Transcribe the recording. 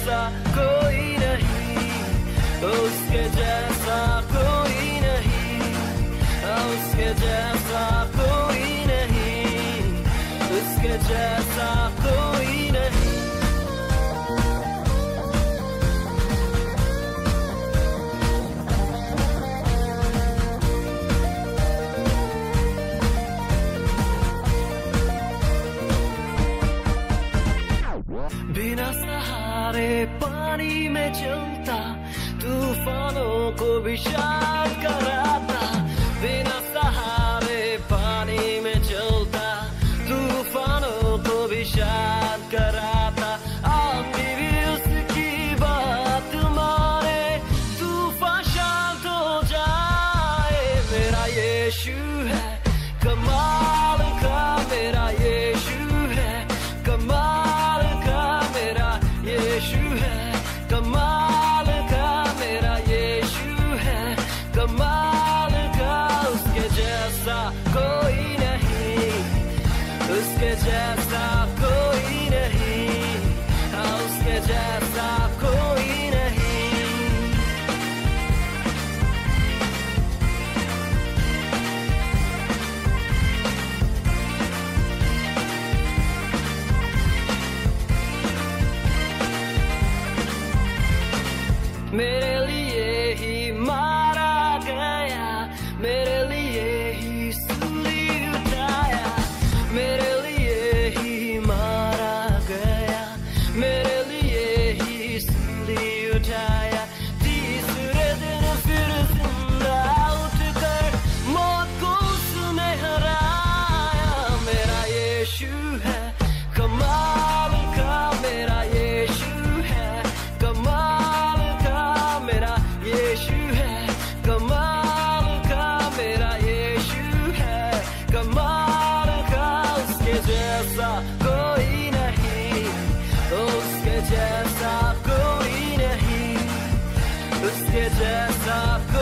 जैसा कोई नहीं, उसके जैसा कोई नहीं, उसके जैसा कोई नहीं, उसके जैसा कोई नहीं। बिना सहारे पानी में चलता, तूफानों को भी शांत कराता। बिना सहारे पानी में चलता, तूफानों को भी शांत कराता। आपकी भी उसकी बात माने, तूफान शांत हो जाए। मेरा यीशु है कमाल का, मेरा यीशु है कमाल का, मेरा यीशु है कमाल का, मेरा यीशु है कमाल का। उसके जैसा कोई नहीं, उसके जैसा कोई नहीं, उसके जैसा कोई नहीं। मेरे लिए ही मारा गया, मेरे लिए ही सूली उठाया, मेरे लिए ही मारा गया, मेरे लिए ही सूली उठाया। तीसरे दिन फिर जिंदा उठकर मौत को उसने हराया। मेरा यीशु है कमाल का, मेरा यीशु है कमाल, मेरा यीशु है कमाल का, मेरा यीशु है कमाल का। उसके जैसा कोई नहीं, उसके जैसा कोई नहीं, उसके जैसा।